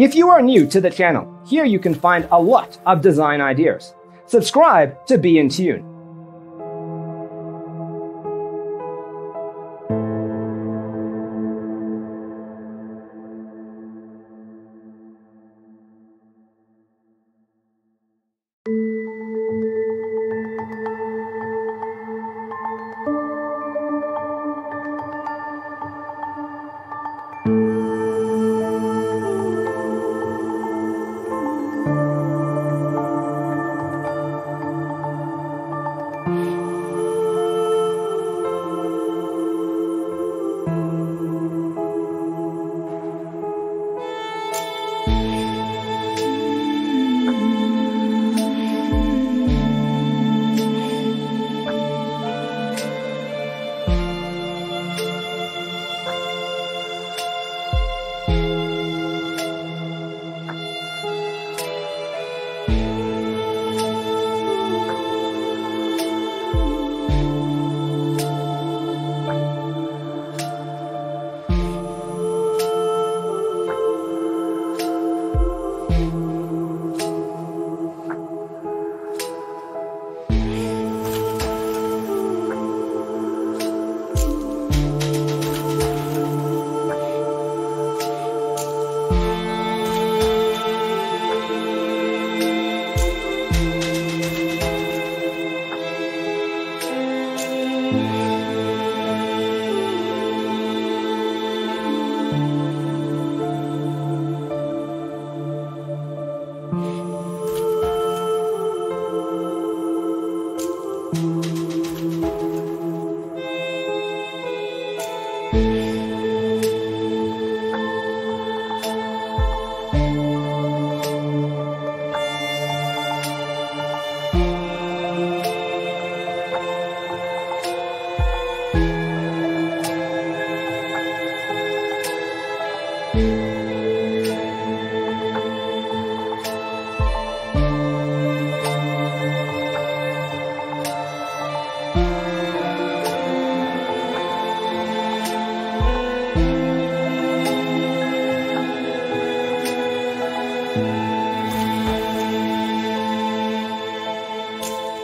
If you are new to the channel, here you can find a lot of design ideas. Subscribe to be in tune.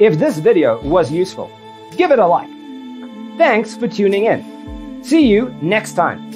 If this video was useful, give it a like. Thanks for tuning in. See you next time.